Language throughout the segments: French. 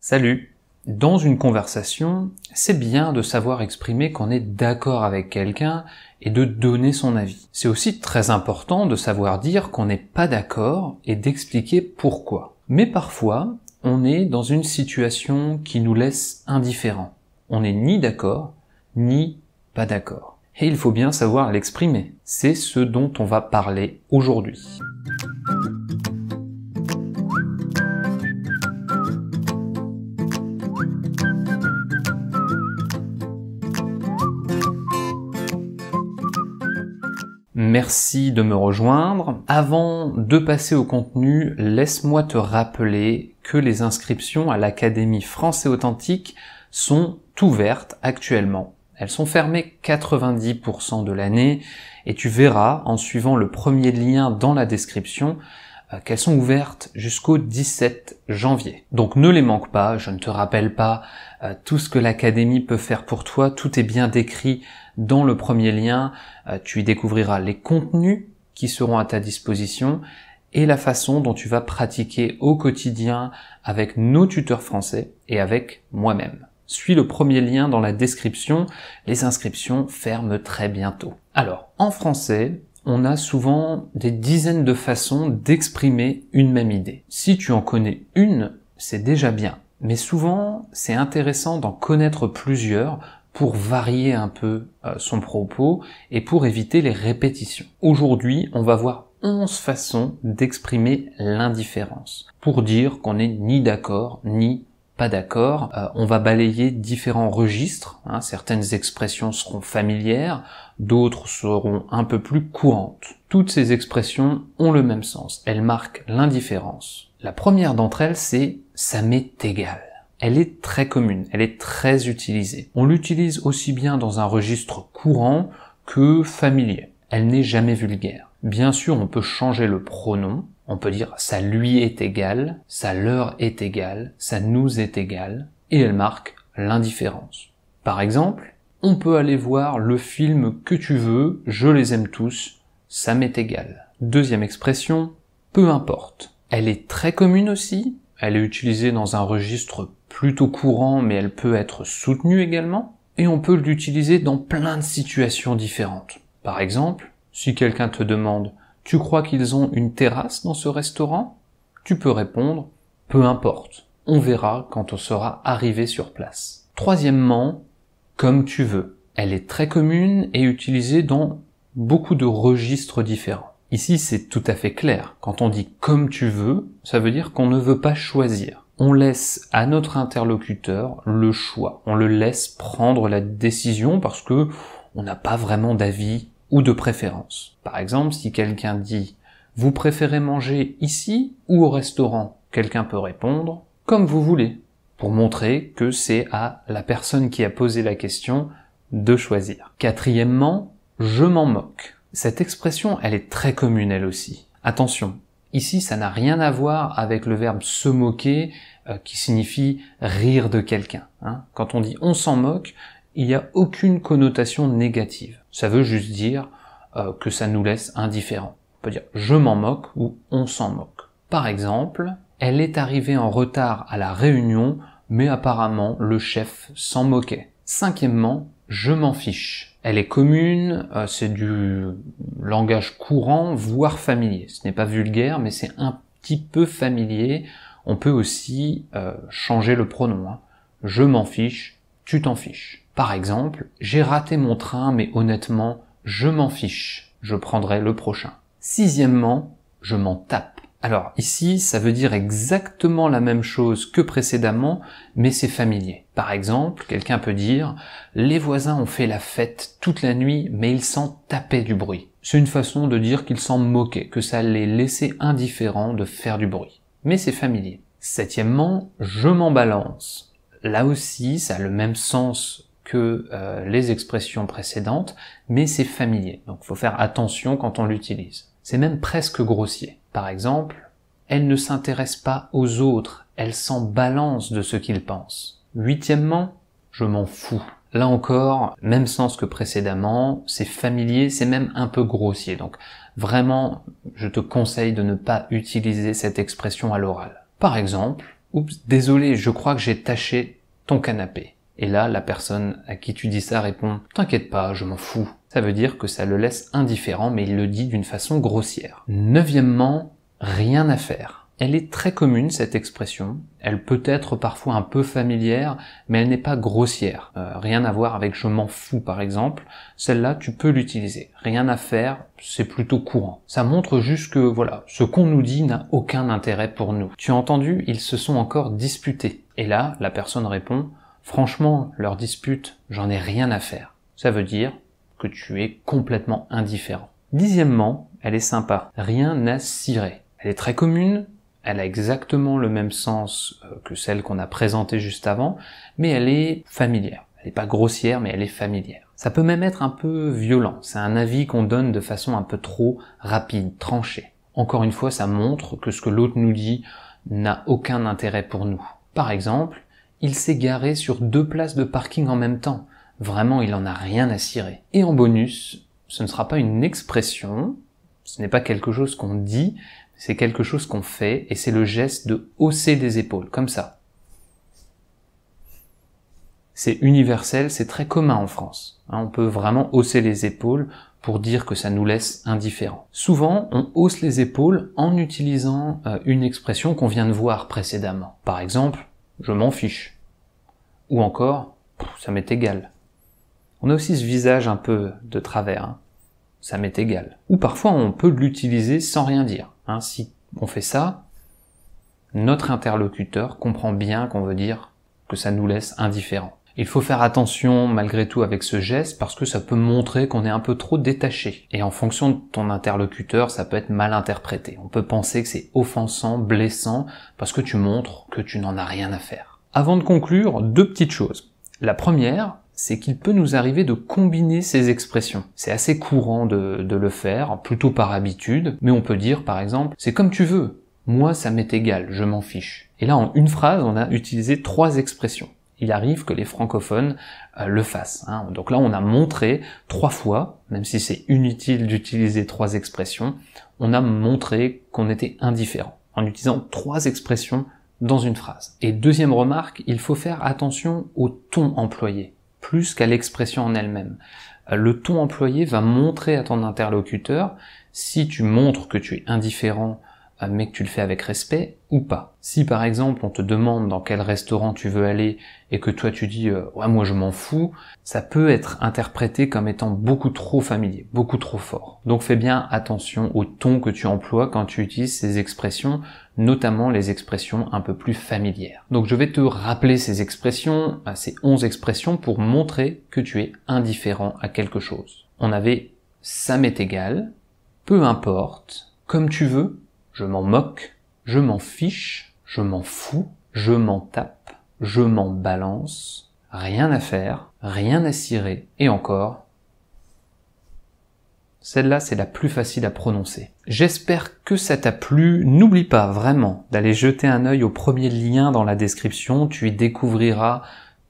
Salut! Dans une conversation, c'est bien de savoir exprimer qu'on est d'accord avec quelqu'un et de donner son avis. C'est aussi très important de savoir dire qu'on n'est pas d'accord et d'expliquer pourquoi. Mais parfois, on est dans une situation qui nous laisse indifférents. On n'est ni d'accord, ni pas d'accord. Et il faut bien savoir l'exprimer. C'est ce dont on va parler aujourd'hui. Merci de me rejoindre. Avant de passer au contenu, laisse-moi te rappeler que les inscriptions à l'Académie Français Authentique sont ouvertes actuellement. Elles sont fermées 90% de l'année et tu verras en suivant le premier lien dans la description qu'elles sont ouvertes jusqu'au 17 janvier. Donc ne les manque pas, je ne te rappelle pas tout ce que l'Académie peut faire pour toi, tout est bien décrit dans le premier lien, tu y découvriras les contenus qui seront à ta disposition et la façon dont tu vas pratiquer au quotidien avec nos tuteurs français et avec moi-même. Suis le premier lien dans la description, les inscriptions ferment très bientôt. Alors, en français, on a souvent des dizaines de façons d'exprimer une même idée. Si tu en connais une, c'est déjà bien. Mais souvent, c'est intéressant d'en connaître plusieurs pour varier un peu son propos et pour éviter les répétitions. Aujourd'hui, on va voir 11 façons d'exprimer l'indifférence. Pour dire qu'on n'est ni d'accord ni pas d'accord, on va balayer différents registres. Certaines expressions seront familières, d'autres seront un peu plus courantes. Toutes ces expressions ont le même sens, elles marquent l'indifférence. La première d'entre elles, c'est « ça m'est égal ». Elle est très commune, elle est très utilisée. On l'utilise aussi bien dans un registre courant que familier. Elle n'est jamais vulgaire. Bien sûr, on peut changer le pronom. On peut dire « ça lui est égal »,« ça leur est égal »,« ça nous est égal » et elle marque l'indifférence. Par exemple, on peut aller voir le film que tu veux, je les aime tous, ça m'est égal. Deuxième expression, peu importe. Elle est très commune aussi, elle est utilisée dans un registre plutôt courant, mais elle peut être soutenue également, et on peut l'utiliser dans plein de situations différentes. Par exemple, si quelqu'un te demande « tu crois qu'ils ont une terrasse dans ce restaurant ?» tu peux répondre « peu importe, on verra quand on sera arrivé sur place ». Troisièmement, « comme tu veux ». Elle est très commune et utilisée dans beaucoup de registres différents. Ici, c'est tout à fait clair. Quand on dit « comme tu veux », ça veut dire qu'on ne veut pas choisir. On laisse à notre interlocuteur le choix. On le laisse prendre la décision parce que on n'a pas vraiment d'avis ou de préférence. Par exemple, si quelqu'un dit « vous préférez manger ici ou au restaurant ?» quelqu'un peut répondre « comme vous voulez » pour montrer que c'est à la personne qui a posé la question de choisir. Quatrièmement, « je m'en moque ». Cette expression, elle est très commune elle aussi. Attention, ici ça n'a rien à voir avec le verbe « se moquer » qui signifie « rire de quelqu'un ». Quand on dit « on s'en moque », il n'y a aucune connotation négative. Ça veut juste dire que ça nous laisse indifférents. On peut dire « je m'en moque » ou « on s'en moque ». Par exemple, « elle est arrivée en retard à la réunion, mais apparemment le chef s'en moquait ». Cinquièmement, « je m'en fiche ». Elle est commune, c'est du langage courant, voire familier. Ce n'est pas vulgaire, mais c'est un petit peu familier. On peut aussi changer le pronom. « Je m'en fiche », « tu t'en fiches ». Par exemple, « j'ai raté mon train, mais honnêtement, je m'en fiche, je prendrai le prochain ». Sixièmement, « je m'en tape ». Alors ici, ça veut dire exactement la même chose que précédemment, mais c'est familier. Par exemple, quelqu'un peut dire « les voisins ont fait la fête toute la nuit, mais ils s'en tapaient du bruit ». C'est une façon de dire qu'ils s'en moquaient, que ça les laissait indifférents de faire du bruit. Mais c'est familier. Septièmement, « je m'en balance ». Là aussi, ça a le même sens que les expressions précédentes, mais c'est familier, donc faut faire attention quand on l'utilise. C'est même presque grossier. Par exemple, elle ne s'intéresse pas aux autres, elle s'en balance de ce qu'ils pensent. Huitièmement, je m'en fous. Là encore, même sens que précédemment, c'est familier, c'est même un peu grossier, donc vraiment, je te conseille de ne pas utiliser cette expression à l'oral. Par exemple, « Oups, désolé, je crois que j'ai taché ton canapé. » Et là, la personne à qui tu dis ça répond « T'inquiète pas, je m'en fous. » Ça veut dire que ça le laisse indifférent, mais il le dit d'une façon grossière. Neuvièmement, rien à faire. Elle est très commune, cette expression. Elle peut être parfois un peu familière, mais elle n'est pas grossière. Rien à voir avec « je m'en fous » par exemple. Celle-là, tu peux l'utiliser. Rien à faire, c'est plutôt courant. Ça montre juste que, voilà, ce qu'on nous dit n'a aucun intérêt pour nous. Tu as entendu, ils se sont encore disputés. Et là, la personne répond « Franchement, leur dispute, j'en ai rien à faire. » Ça veut dire que tu es complètement indifférent. Dixièmement, elle est sympa. Rien à cirer. Elle est très commune. Elle a exactement le même sens que celle qu'on a présentée juste avant, mais elle est familière. Elle n'est pas grossière, mais elle est familière. Ça peut même être un peu violent. C'est un avis qu'on donne de façon un peu trop rapide, tranchée. Encore une fois, ça montre que ce que l'autre nous dit n'a aucun intérêt pour nous. Par exemple, il s'est garé sur 2 places de parking en même temps. Vraiment, il en a rien à cirer. Et en bonus, ce ne sera pas une expression, ce n'est pas quelque chose qu'on dit, c'est quelque chose qu'on fait, et c'est le geste de hausser des épaules, comme ça. C'est universel, c'est très commun en France. On peut vraiment hausser les épaules pour dire que ça nous laisse indifférents. Souvent, on hausse les épaules en utilisant une expression qu'on vient de voir précédemment. Par exemple, « je m'en fiche » ou encore « ça m'est égal ». On a aussi ce visage un peu de travers, hein. « ça m'est égal ». Ou parfois, on peut l'utiliser sans rien dire. Hein, si on fait ça, notre interlocuteur comprend bien qu'on veut dire que ça nous laisse indifférents. Il faut faire attention malgré tout avec ce geste parce que ça peut montrer qu'on est un peu trop détaché. Et en fonction de ton interlocuteur, ça peut être mal interprété. On peut penser que c'est offensant, blessant, parce que tu montres que tu n'en as rien à faire. Avant de conclure, 2 petites choses. La première, c'est qu'il peut nous arriver de combiner ces expressions. C'est assez courant de le faire, plutôt par habitude, mais on peut dire par exemple « c'est comme tu veux, moi ça m'est égal, je m'en fiche ». Et là, en une phrase, on a utilisé 3 expressions. Il arrive que les francophones le fassent. Hein. Donc là, on a montré 3 fois, même si c'est inutile d'utiliser 3 expressions, on a montré qu'on était indifférent, en utilisant 3 expressions dans une phrase. Et deuxième remarque, il faut faire attention au ton employé, plus qu'à l'expression en elle-même. Le ton employé va montrer à ton interlocuteur si tu montres que tu es indifférent mais que tu le fais avec respect ou pas. Si par exemple on te demande dans quel restaurant tu veux aller et que toi tu dis « ouais moi je m'en fous », ça peut être interprété comme étant beaucoup trop familier, beaucoup trop fort. Donc fais bien attention au ton que tu emploies quand tu utilises ces expressions, notamment les expressions un peu plus familières. Donc je vais te rappeler ces expressions, ces 11 expressions pour montrer que tu es indifférent à quelque chose. On avait « ça m'est égal »,« peu importe »,« comme tu veux »,« je m'en moque »,« je m'en fiche »,« je m'en fous »,« je m'en tape »,« je m'en balance »,« rien à faire »,« rien à cirer » et encore. Celle-là, c'est la plus facile à prononcer. J'espère que ça t'a plu. N'oublie pas vraiment d'aller jeter un œil au premier lien dans la description. Tu y découvriras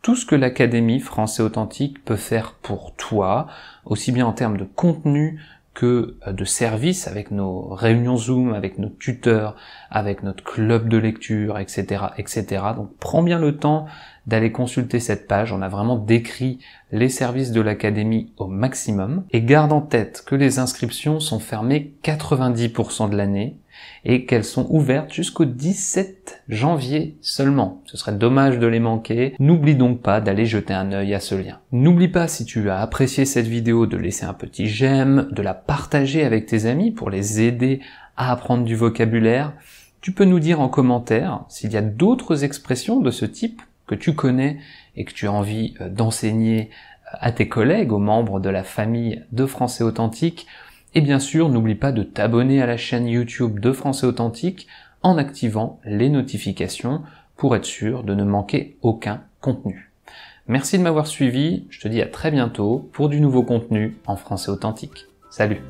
tout ce que l'Académie Français Authentique peut faire pour toi, aussi bien en termes de contenu que de services avec nos réunions Zoom, avec nos tuteurs, avec notre club de lecture, etc., etc. Donc prends bien le temps d'aller consulter cette page. On a vraiment décrit les services de l'Académie au maximum. Et garde en tête que les inscriptions sont fermées 90% de l'année et qu'elles sont ouvertes jusqu'au 17 janvier seulement. Ce serait dommage de les manquer. N'oublie donc pas d'aller jeter un œil à ce lien. N'oublie pas, si tu as apprécié cette vidéo, de laisser un petit j'aime, de la partager avec tes amis pour les aider à apprendre du vocabulaire. Tu peux nous dire en commentaire s'il y a d'autres expressions de ce type que tu connais et que tu as envie d'enseigner à tes collègues, aux membres de la famille de Français Authentique. Et bien sûr, n'oublie pas de t'abonner à la chaîne YouTube de Français Authentique en activant les notifications pour être sûr de ne manquer aucun contenu. Merci de m'avoir suivi, je te dis à très bientôt pour du nouveau contenu en Français Authentique. Salut!